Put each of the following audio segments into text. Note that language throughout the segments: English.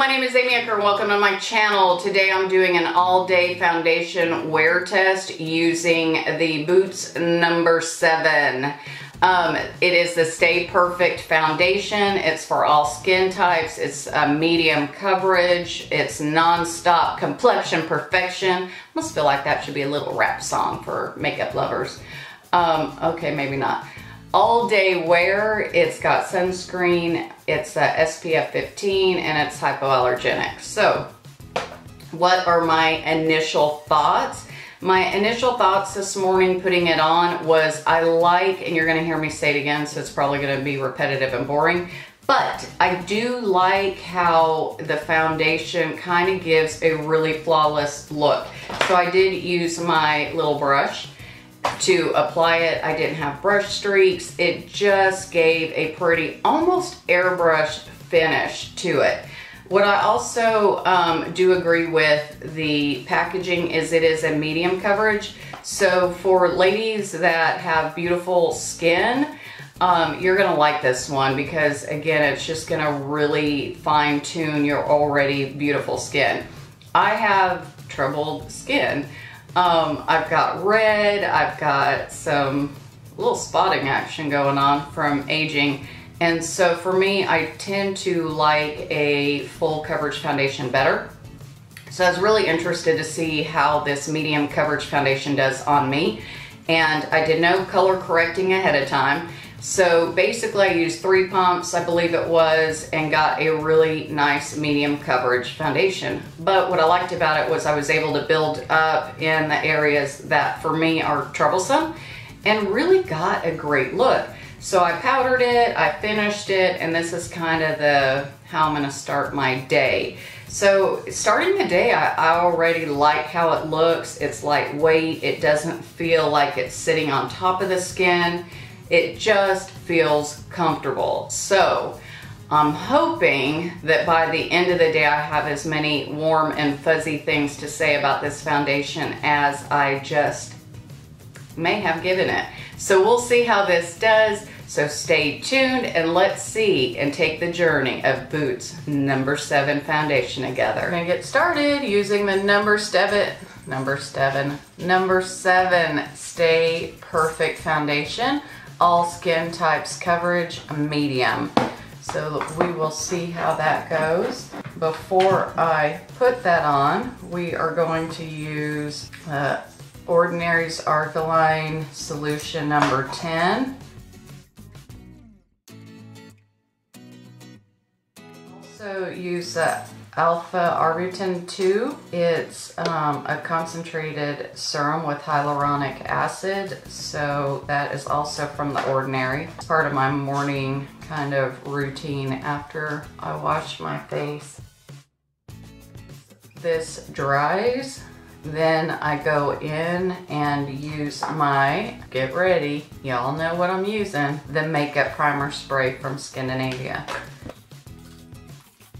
my name is Amy Ecker and welcome to my channel. Today I'm doing an all-day foundation wear test using the Boots No7. It is the Stay Perfect foundation. It's for all skin types. It's a medium coverage. It's non-stop complexion perfection. I almost feel like that should be a little rap song for makeup lovers. Okay, maybe not. All day wear. It's got sunscreen, it's a SPF 15, and it's hypoallergenic. So what are my initial thoughts? My initial thoughts this morning putting it on was I like, and you're going to hear me say it again, so it's probably going to be repetitive and boring, but I do like how the foundation kind of gives a really flawless look. So I did use my little brush to apply it. I didn't have brush streaks. It just gave a pretty, almost airbrushed finish to it. What I also do agree with the packaging is it is a medium coverage. So for ladies that have beautiful skin, you're gonna like this one because again, it's just gonna really fine tune your already beautiful skin. I have troubled skin. I've got red, I've got some little spotting action going on from aging. And so for me, I tend to like a full coverage foundation better. So I was really interested to see how this medium coverage foundation does on me. And I did no color correcting ahead of time. So basically I used 3 pumps, I believe it was, and got a really nice medium coverage foundation. But what I liked about it was I was able to build up in the areas that for me are troublesome and really got a great look. So I powdered it, I finished it, and this is kind of how I'm gonna start my day. So starting the day, I already like how it looks. It's lightweight, it doesn't feel like it's sitting on top of the skin. It just feels comfortable. So I'm hoping that by the end of the day, I have as many warm and fuzzy things to say about this foundation as I just may have given it. So we'll see how this does. So stay tuned and let's see and take the journey of Boots No7 foundation together. I'm gonna get started using the number seven Stay Perfect foundation. All skin types coverage, medium. So we will see how that goes. Before I put that on, we are going to use Ordinary's Alkaline Solution number 10. Also use Alpha Arbutin 2. It's a concentrated serum with hyaluronic acid, so that is also from The Ordinary. It's part of my morning kind of routine after I wash my face. This dries, then I go in and use my, get ready, y'all know what I'm using, the Makeup Primer Spray from Scandinavia.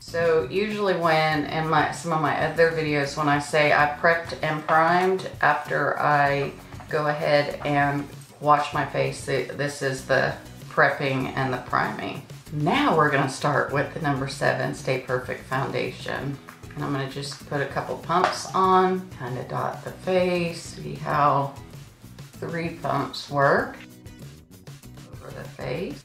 So usually when, in some of my other videos, when I say I prepped and primed, after I go ahead and wash my face, this is the prepping and the priming. Now we're gonna start with the No7 Stay Perfect foundation. And I'm gonna just put a couple pumps on, kinda dot the face, see how 3 pumps work over the face.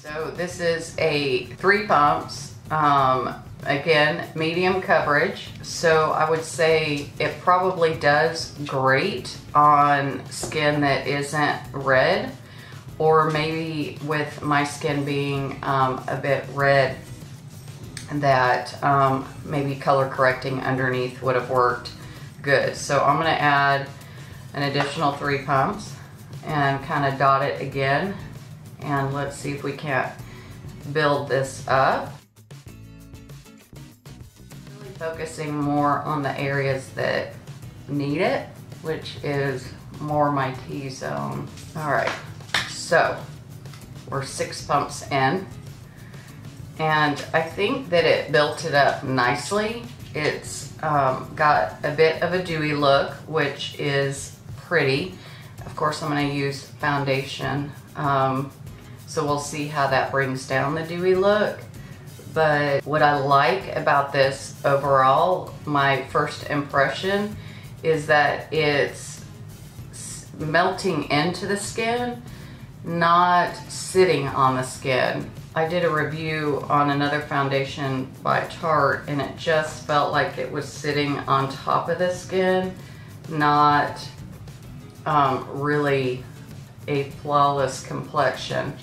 So this is a 3 pumps, again, medium coverage. So I would say it probably does great on skin that isn't red, or maybe with my skin being a bit red, that maybe color correcting underneath would have worked good. So I'm gonna add an additional 3 pumps and kind of dot it again. And let's see if we can't build this up. Really focusing more on the areas that need it, which is more my T-zone. All right, so we're 6 pumps in. And I think that it built it up nicely. It's got a bit of a dewy look, which is pretty. Of course, I'm gonna use foundation. So we'll see how that brings down the dewy look. But what I like about this overall, my first impression, is that it's melting into the skin, not sitting on the skin. I did a review on another foundation by Tarte, and it just felt like it was sitting on top of the skin, not really a flawless complexion.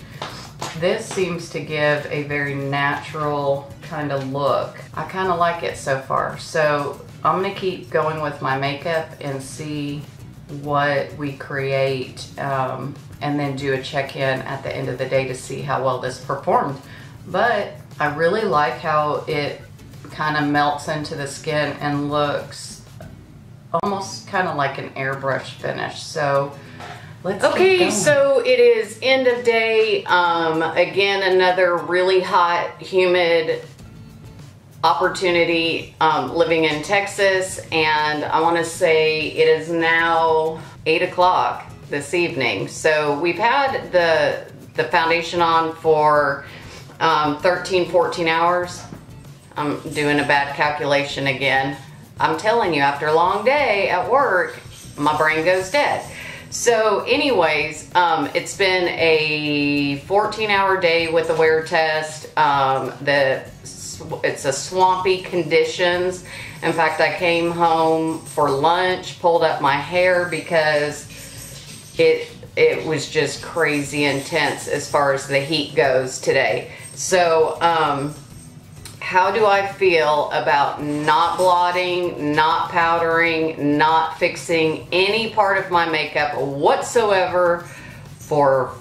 This seems to give a very natural kind of look. I kind of like it so far. So I'm gonna keep going with my makeup and see what we create, and then do a check-in at the end of the day to see how well this performed. But I really like how it kind of melts into the skin and looks almost kind of like an airbrush finish. So let's keep going. So it is end of day. Again, another really hot, humid opportunity living in Texas, and I want to say it is now 8 o'clock this evening. So we've had the foundation on for 13-14 hours. I'm doing a bad calculation again. I'm telling you, after a long day at work, my brain goes dead. So anyways, it's been a 14-hour day with the wear test. It's a swampy conditions. In fact, I came home for lunch, pulled up my hair because it was just crazy intense as far as the heat goes today. So, how do I feel about not blotting, not powdering, not fixing any part of my makeup whatsoever for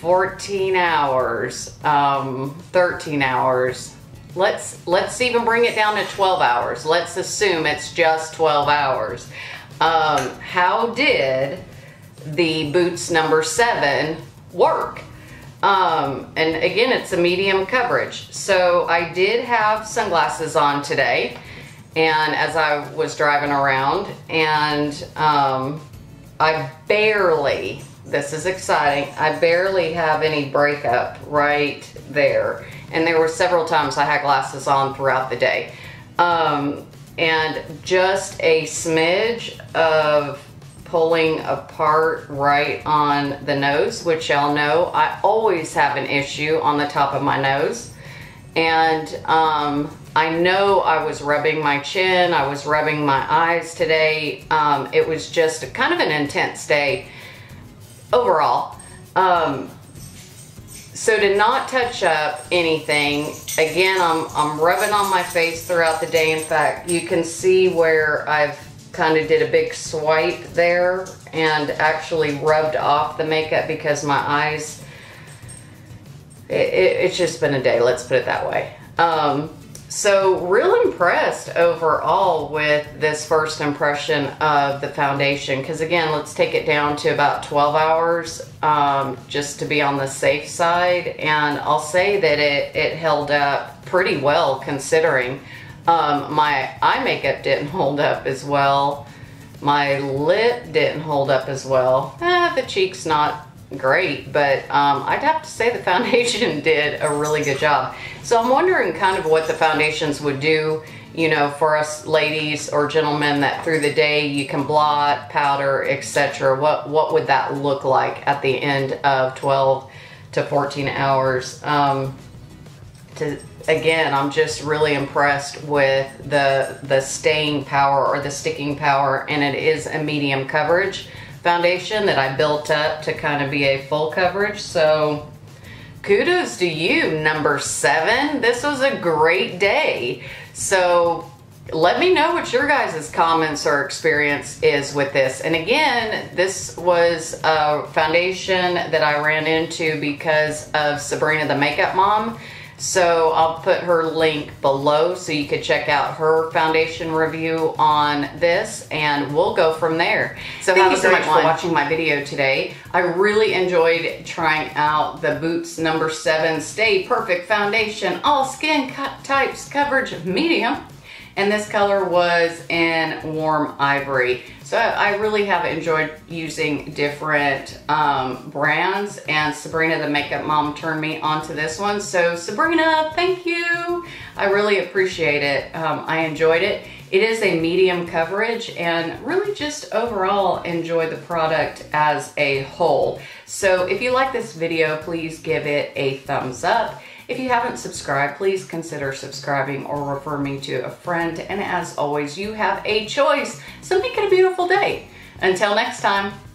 14 hours, 13 hours? Let's even bring it down to 12 hours. Let's assume it's just 12 hours. How did the Boots No7 work? And again, it's a medium coverage. So I did have sunglasses on today, and as I was driving around, and I barely, this is exciting, I barely have any breakup right there. And there were several times I had glasses on throughout the day. And just a smidge of pulling apart right on the nose, which y'all know I always have an issue on the top of my nose. And I know I was rubbing my chin, I was rubbing my eyes today. It was just kind of an intense day overall. So to not touch up anything, again, I'm rubbing on my face throughout the day. In fact, you can see where I've kind of did a big swipe there and actually rubbed off the makeup because my eyes, it's just been a day, let's put it that way. So real impressed overall with this first impression of the foundation, because again, let's take it down to about 12 hours just to be on the safe side. And I'll say that it held up pretty well considering. My eye makeup didn't hold up as well. My lip didn't hold up as well. The cheek's not great, but I'd have to say the foundation did a really good job. So I'm wondering kind of what the foundations would do, you know, for us ladies or gentlemen that through the day you can blot, powder, etc. What would that look like at the end of 12 to 14 hours? Again, I'm just really impressed with the staying power or the sticking power, and it is a medium coverage foundation that I built up to kind of be a full coverage. So kudos to you, No7. This was a great day. So let me know what your guys' comments or experience is with this. And again, this was a foundation that I ran into because of Sabrina the Makeup Mom. So I'll put her link below so you could check out her foundation review on this, and we'll go from there. So thank you so much for watching my video today. I really enjoyed trying out the Boots No7 Stay Perfect Foundation, all skin types coverage medium. and this color was in warm ivory. So I really have enjoyed using different brands, and Sabrina the Makeup Mom turned me onto this one. So Sabrina, thank you. I really appreciate it. I enjoyed it. It is a medium coverage and really just overall enjoy the product as a whole. So if you like this video, please give it a thumbs up. If you haven't subscribed, please consider subscribing or refer me to a friend. And as always, you have a choice. So make it a beautiful day. Until next time.